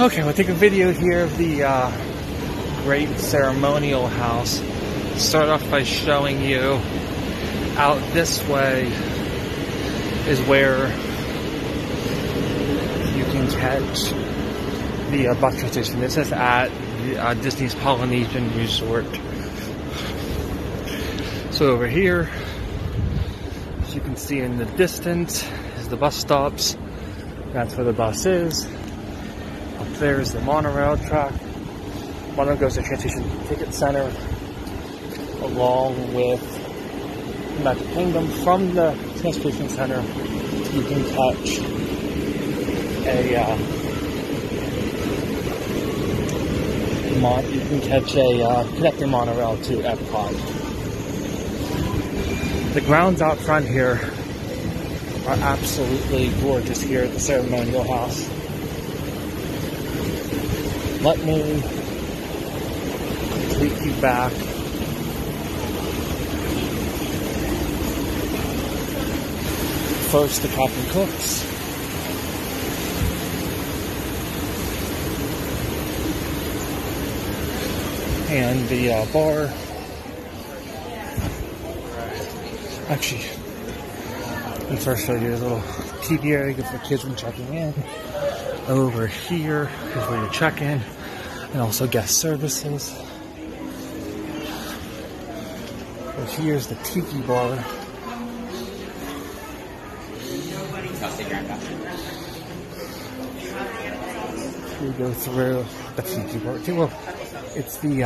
Okay, we'll take a video here of the Great Ceremonial House. Start off by showing you out this way is where you can catch the bus transportation. This is at the, Disney's Polynesian Resort. So over here, as you can see in the distance, is the bus stops. That's where the bus is. Up there is the monorail track. Monorail goes to the transportation ticket center, along with Magic Kingdom. From the transportation center, you can catch a connecting monorail to Epcot. The grounds out front here are absolutely gorgeous here at the Ceremonial House. Let me take you back first to Captain Cook's. And the bar. Actually, let me first show you a little TV area good for kids when checking in. Over here is where you check in, and also guest services. And here's the tiki bar. We go through the tiki bar too. Well, it's the gift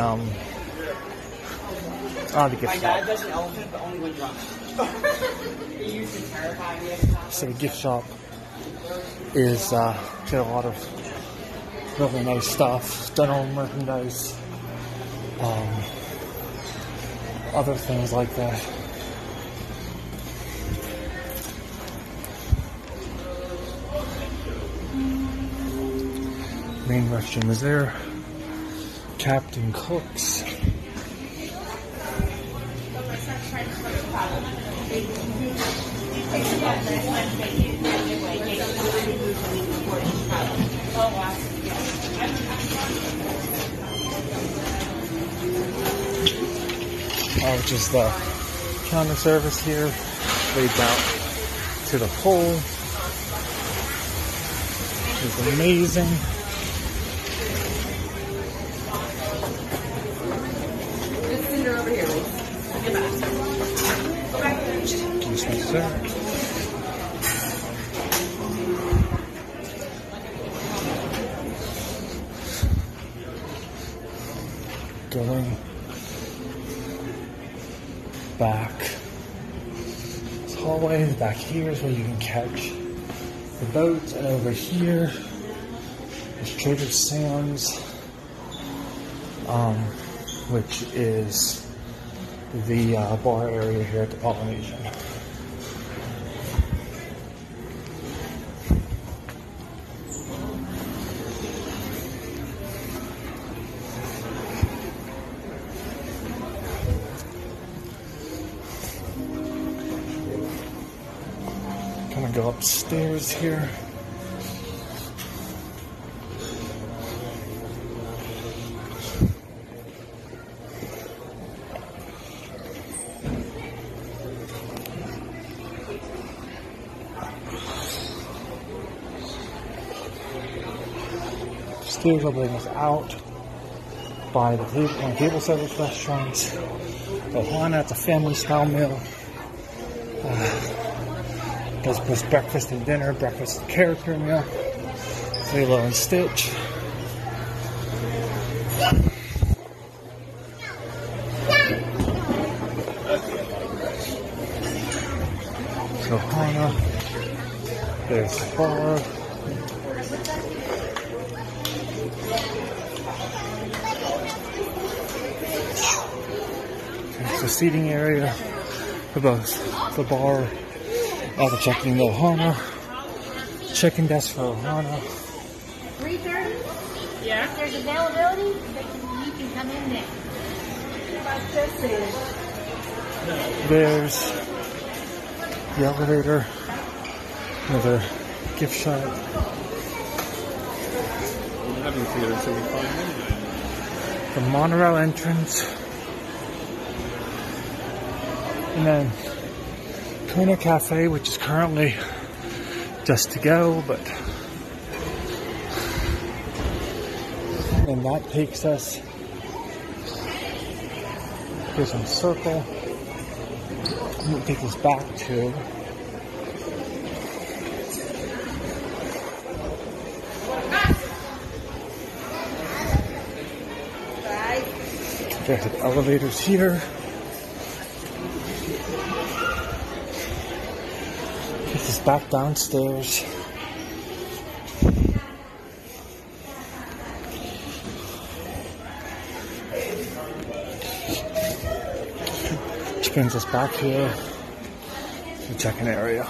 shop. My dad does an elephant, but only when drunk. He used to terrify me. So the gift shop is got a lot of really nice stuff, dental merchandise, other things like that. Main restroom is there. Captain Cook's. Which is the counter service here, leads out to the pool, which is amazing. Just send her over here, please. Go back. Go back. Going back this hallway, back here is where you can catch the boat, and over here is Trader Sands, which is the bar area here at the Polynesian. I'm gonna go upstairs here. Stairs will bring us out by the table service restaurants. Ohana, it's a family style meal. Does breakfast and dinner, breakfast and character meal, Lilo and Stitch. So Hana, there's the bar. There's the seating area for both the bar. The check-in to Ohana, check-in desk for Ohana. 3:30? Yeah. If there's availability, you can come in there. There's the elevator, another gift shop. having theater until we find one. The monorail entrance. And then Kona Cafe, which is currently just to go, but. And that takes us through some circle. And it takes us back to there's the elevators here. This is back downstairs. Which brings us back here to the check-in area.